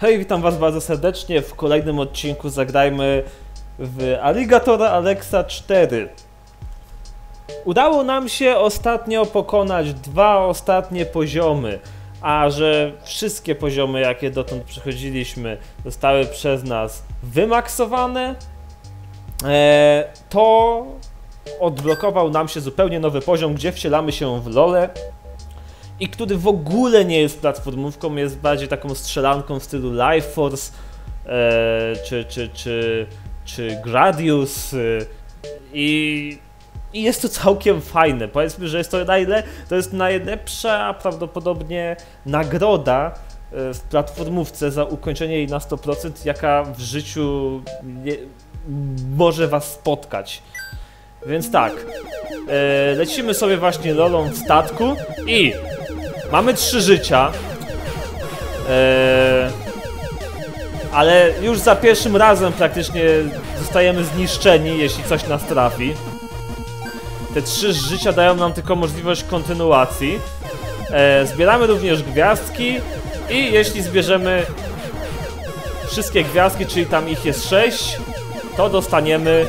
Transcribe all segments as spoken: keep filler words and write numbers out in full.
Hej, witam was bardzo serdecznie w kolejnym odcinku. Zagrajmy w Alligatora Alexa cztery. Udało nam się ostatnio pokonać dwa ostatnie poziomy, a że wszystkie poziomy, jakie dotąd przechodziliśmy, zostały przez nas wymaksowane, to odblokował nam się zupełnie nowy poziom, gdzie wcielamy się w lolę i który w ogóle nie jest platformówką, jest bardziej taką strzelanką w stylu Life Force e, czy, czy, czy, czy Gradius e, i, i jest to całkiem fajne. Powiedzmy, że jest to, na ile, to jest najlepsza prawdopodobnie nagroda w platformówce za ukończenie jej na sto procent, jaka w życiu nie, może was spotkać. Więc tak, e, lecimy sobie właśnie lolą w statku i mamy trzy życia, e, ale już za pierwszym razem praktycznie zostajemy zniszczeni, jeśli coś nas trafi. Te trzy życia dają nam tylko możliwość kontynuacji. E, zbieramy również gwiazdki i jeśli zbierzemy wszystkie gwiazdki, czyli tam ich jest sześć, to dostaniemy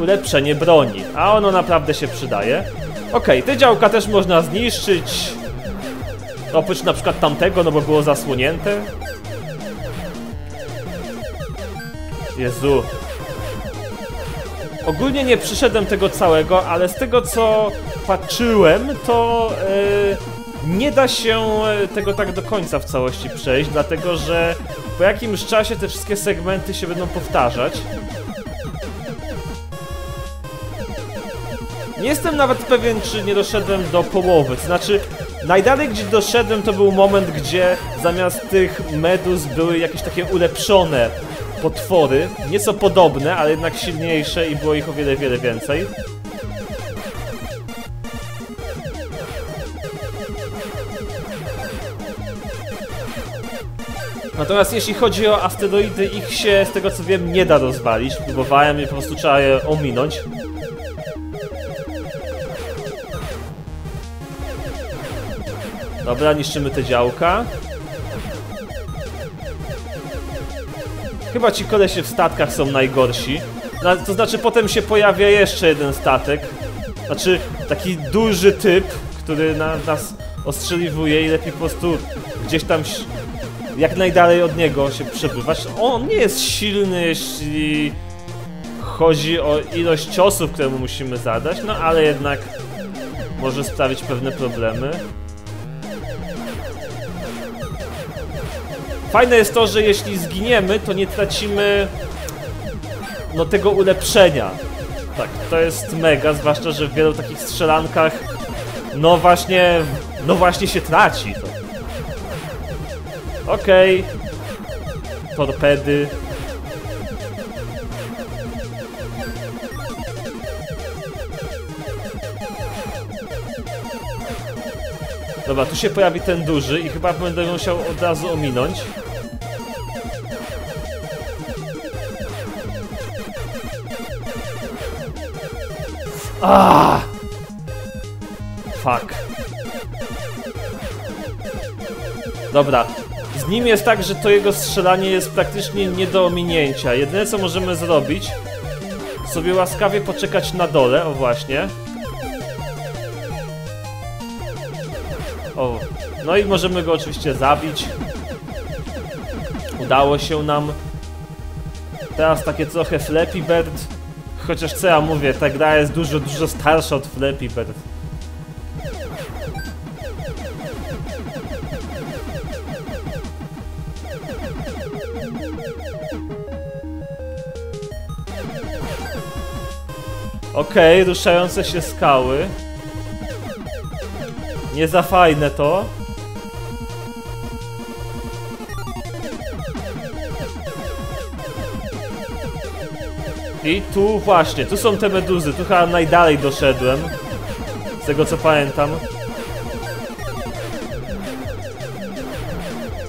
ulepszenie broni, a ono naprawdę się przydaje. Okej, te działka też można zniszczyć, oprócz na przykład tamtego, no bo było zasłonięte. Jezu. Ogólnie nie przyszedłem tego całego, ale z tego co patrzyłem, to yy, nie da się tego tak do końca w całości przejść, dlatego że po jakimś czasie te wszystkie segmenty się będą powtarzać. Nie jestem nawet pewien, czy nie doszedłem do połowy, to znaczy najdalej gdzie doszedłem to był moment, gdzie zamiast tych medus były jakieś takie ulepszone potwory, nieco podobne, ale jednak silniejsze i było ich o wiele, wiele więcej. Natomiast jeśli chodzi o asteroidy, ich się z tego co wiem nie da rozwalić, próbowałem i po prostu trzeba je ominąć. Dobra, niszczymy te działka. Chyba ci kolesie w statkach są najgorsi. No, to znaczy potem się pojawia jeszcze jeden statek. Znaczy taki duży typ, który na, nas ostrzeliwuje i lepiej po prostu gdzieś tam jak najdalej od niego się przebywać. On nie jest silny, jeśli chodzi o ilość ciosów, które mu musimy zadać, no ale jednak może sprawić pewne problemy. Fajne jest to, że jeśli zginiemy, to nie tracimy no, tego ulepszenia. Tak, to jest mega, zwłaszcza, że w wielu takich strzelankach no właśnie, no właśnie się traci to. Okej. Torpedy. Dobra, tu się pojawi ten duży i chyba będę musiał od razu ominąć. Aaaa! Fuck. Dobra, z nim jest tak, że to jego strzelanie jest praktycznie nie do ominięcia. Jedyne co możemy zrobić, sobie łaskawie poczekać na dole, o właśnie. O, no i możemy go oczywiście zabić. Udało się nam. Teraz takie trochę Flappy Bird. Chociaż co ja mówię, ta gra jest dużo, dużo starsza od Flappy Bird. Okej, ruszające się skały. Nie za fajne to. I tu właśnie, tu są te meduzy, tu chyba najdalej doszedłem. Z tego co pamiętam.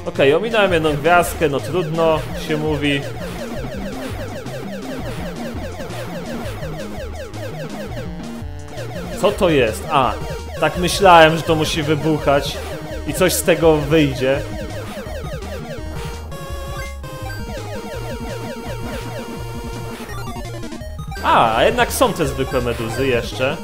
Okej, ominąłem jedną gwiazdkę, no trudno się mówi. Co to jest? A! Tak myślałem, że to musi wybuchać i coś z tego wyjdzie. A, a jednak są te zwykłe meduzy jeszcze.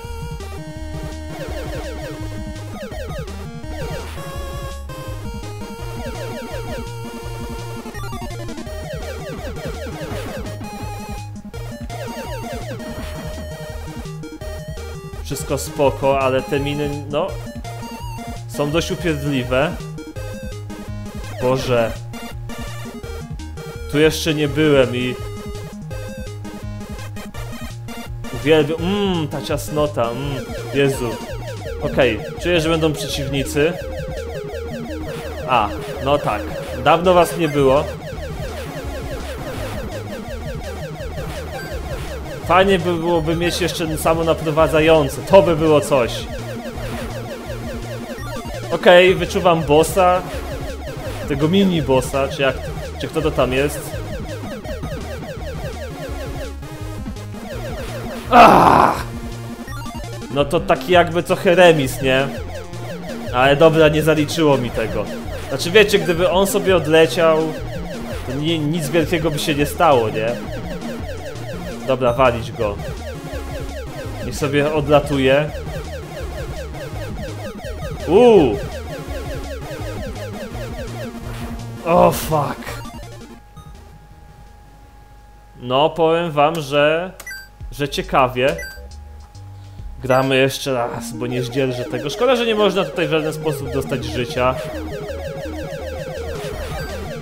Wszystko spoko, ale te miny, no... są dość upierdliwe. Boże... tu jeszcze nie byłem i... uwielbiam... Mmm, ta ciasnota, mmm... Jezu... Okej, okay, czuję, że będą przeciwnicy. A, no tak. Dawno was nie było. Fajnie by byłoby mieć jeszcze samo naprowadzające. To by było coś. Okej, okay, wyczuwam bossa. Tego mini bossa, czy jak... czy kto to tam jest? Aaaa! No to taki jakby trochę remis, nie? Ale dobra, nie zaliczyło mi tego. Znaczy wiecie, gdyby on sobie odleciał, to nie, nic wielkiego by się nie stało, nie? Dobra, walić go. Niech sobie odlatuje. Uuu! O, fuck. No, powiem wam, że... że ciekawie. Gramy jeszcze raz, bo nie zdzierżę tego. Szkoda, że nie można tutaj w żaden sposób dostać życia.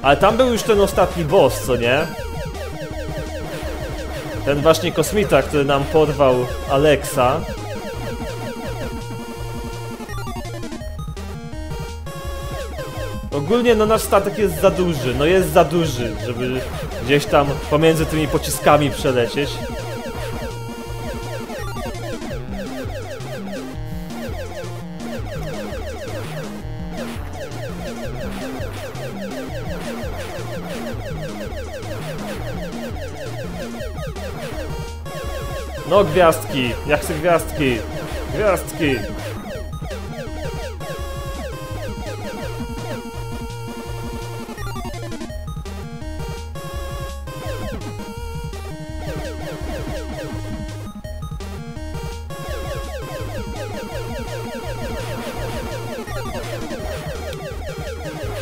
Ale tam był już ten ostatni boss, co nie? Ten właśnie kosmita, który nam porwał Alexa. Ogólnie no nasz statek jest za duży, no jest za duży, żeby gdzieś tam pomiędzy tymi pociskami przelecieć. No gwiazdki, ja chcę gwiazdki, gwiazdki.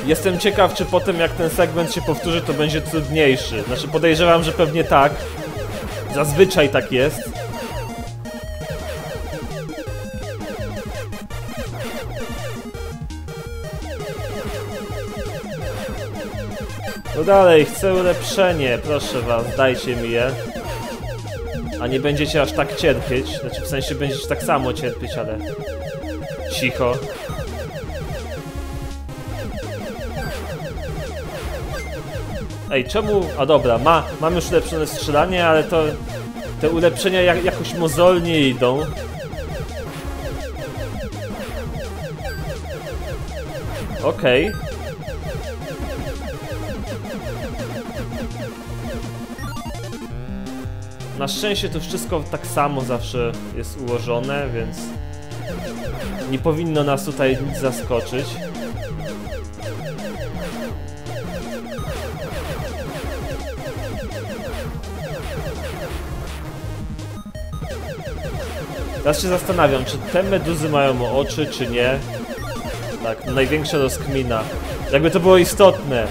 Jestem ciekaw, czy potem jak ten segment się powtórzy, to będzie trudniejszy. Znaczy podejrzewam, że pewnie tak. Zazwyczaj tak jest. No dalej, chcę ulepszenie, proszę was, dajcie mi je. A nie będziecie aż tak cierpieć, znaczy w sensie będziecie tak samo cierpieć, ale... cicho. Ej, czemu... a dobra, ma, mam już ulepszone strzelanie, ale to... te ulepszenia jak, jakoś mozolnie idą. Okej. Okay. Na szczęście to wszystko tak samo zawsze jest ułożone, więc... nie powinno nas tutaj nic zaskoczyć. Teraz się zastanawiam, czy te meduzy mają oczy, czy nie. Tak, no największa rozkmina. Jakby to było istotne.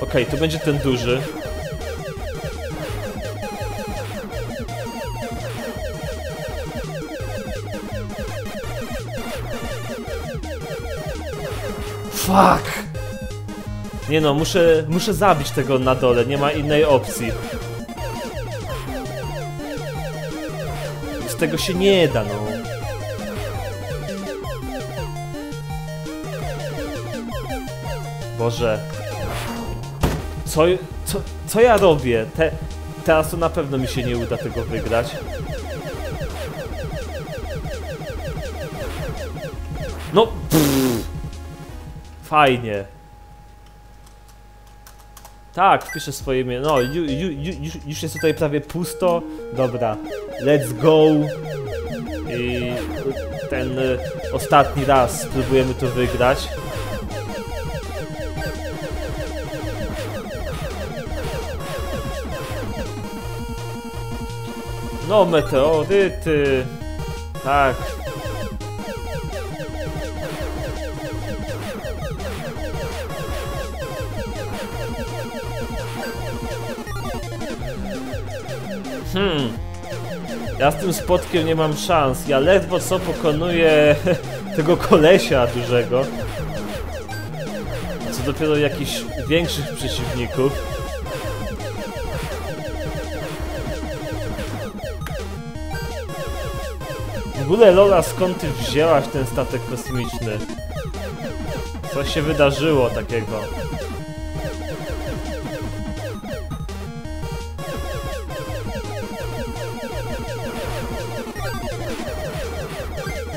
Okej, okay, to będzie ten duży. Fuck! Nie no, muszę, muszę zabić tego na dole, nie ma innej opcji. Z tego się nie da, no. Boże. Co, co, co ja robię? Te, teraz to na pewno mi się nie uda tego wygrać. No... pff. Fajnie. Tak, wpiszę swoje imię. No, ju, ju, ju, już jest tutaj prawie pusto. Dobra, let's go. I ten y, ostatni raz spróbujemy to wygrać. No, meteoryty. Tak. Hmm. Ja z tym spotkiem nie mam szans. Ja ledwo co pokonuję tego kolesia dużego. Co dopiero jakichś większych przeciwników. W ogóle, Lola, skąd ty wzięłaś ten statek kosmiczny? Co się wydarzyło takiego?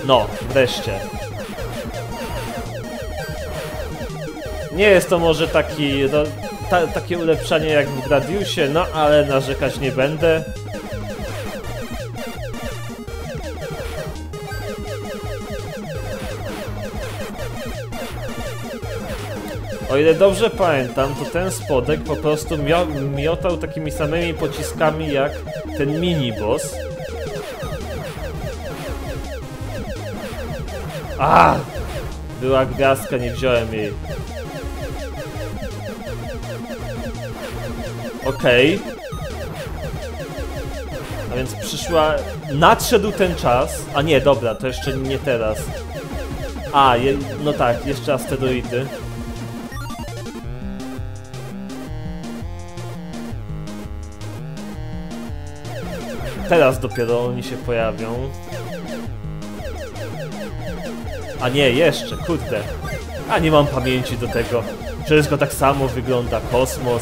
No, wreszcie. Nie jest to może taki, no, ta, takie ulepszanie jak w Gradiusie, no ale narzekać nie będę. O ile dobrze pamiętam, to ten spodek po prostu miotał takimi samymi pociskami jak ten mini-boss. A! Była gwiazdka, nie wziąłem jej. Okej. Okay. A więc przyszła... Nadszedł ten czas. A nie, dobra, to jeszcze nie teraz. A, je... no tak, jeszcze asteroidy. Teraz dopiero oni się pojawią. A nie, jeszcze, kurde. A nie mam pamięci do tego. Wszystko tak samo wygląda, kosmos.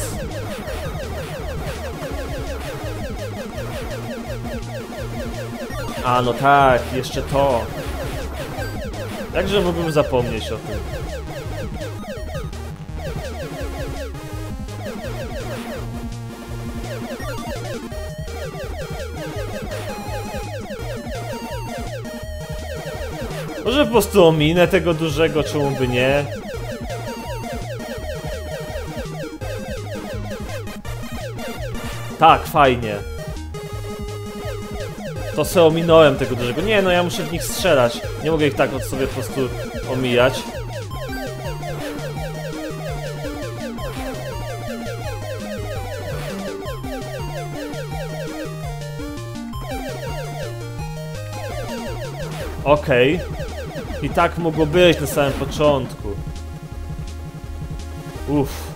A no tak, jeszcze to. Jakże mógłbym zapomnieć o tym? Może po prostu ominę tego dużego, czemu by nie? Tak, fajnie. To se ominąłem tego dużego. Nie, no ja muszę w nich strzelać. Nie mogę ich tak od sobie po prostu omijać. Okej. Okay. I tak mogło być na samym początku. Uff.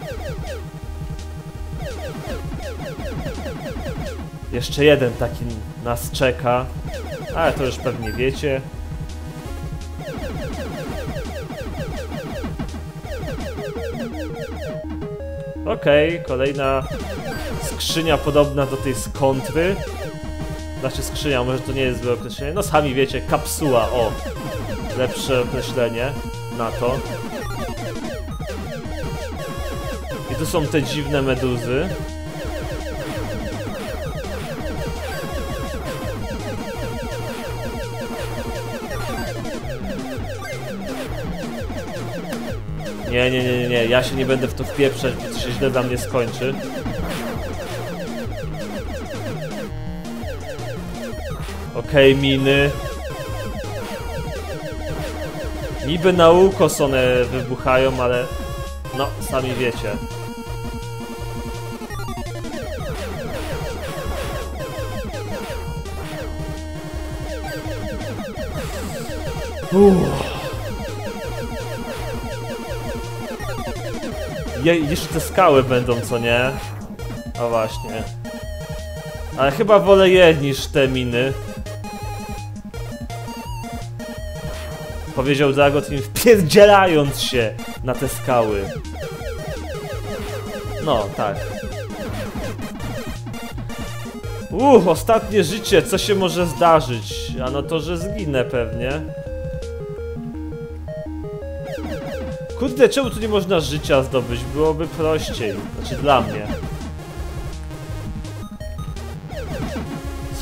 Jeszcze jeden taki nas czeka. Ale to już pewnie wiecie. Okej, okay, kolejna skrzynia podobna do tej z kontry. Znaczy skrzynia, może to nie jest złe określenie. No sami wiecie, kapsuła, o. Lepsze określenie na to. I tu są te dziwne meduzy. Nie, nie, nie, nie, nie. Ja się nie będę w to wpieprzać, bo to się źle dla mnie skończy. Okej, okay, miny. Niby na ukos one wybuchają, ale no, sami wiecie. Uff. Je jeszcze te skały będą, co nie? A właśnie. Ale chyba wolę je niż te miny. Powiedział Dragotrim, wpierdzielając się na te skały. No, tak. Uff, ostatnie życie, co się może zdarzyć? A no to, że zginę pewnie. Kurde, czemu tu nie można życia zdobyć? Byłoby prościej. Znaczy, dla mnie.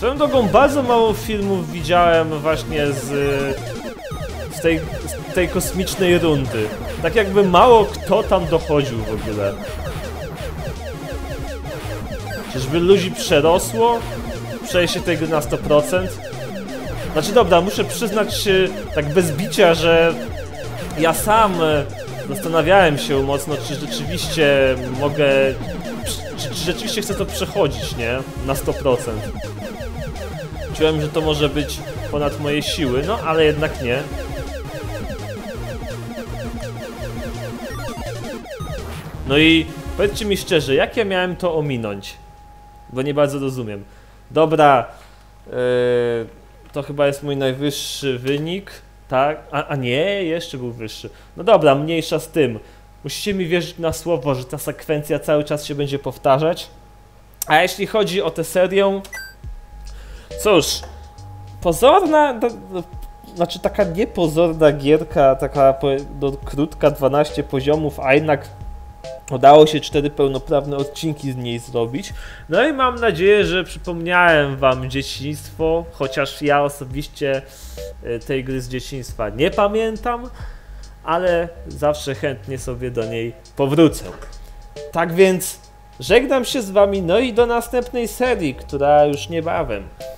Swoją drogą bardzo mało filmów widziałem właśnie z, z, tej, z tej kosmicznej rundy. Tak jakby mało kto tam dochodził w ogóle. Czyżby ludzi przerosło? Przejście tej gry na sto procent? Znaczy dobra, muszę przyznać tak bez bicia, że ja sam zastanawiałem się mocno, czy rzeczywiście mogę... Czy, czy rzeczywiście chcę to przechodzić, nie? Na sto procent. Czułem, że to może być ponad moje siły, no ale jednak nie. No i powiedzcie mi szczerze, jak ja miałem to ominąć? Bo nie bardzo rozumiem. Dobra, yy, to chyba jest mój najwyższy wynik, tak? A, a nie, jeszcze był wyższy. No dobra, mniejsza z tym. Musicie mi wierzyć na słowo, że ta sekwencja cały czas się będzie powtarzać. A jeśli chodzi o tę serię... Cóż, pozorna... Do, do, znaczy taka niepozorna gierka, taka do, krótka, dwanaście poziomów, a jednak udało się cztery pełnoprawne odcinki z niej zrobić. No i mam nadzieję, że przypomniałem wam dzieciństwo, chociaż ja osobiście tej gry z dzieciństwa nie pamiętam, ale zawsze chętnie sobie do niej powrócę. Tak więc żegnam się z wami, no i do następnej serii, która już niebawem.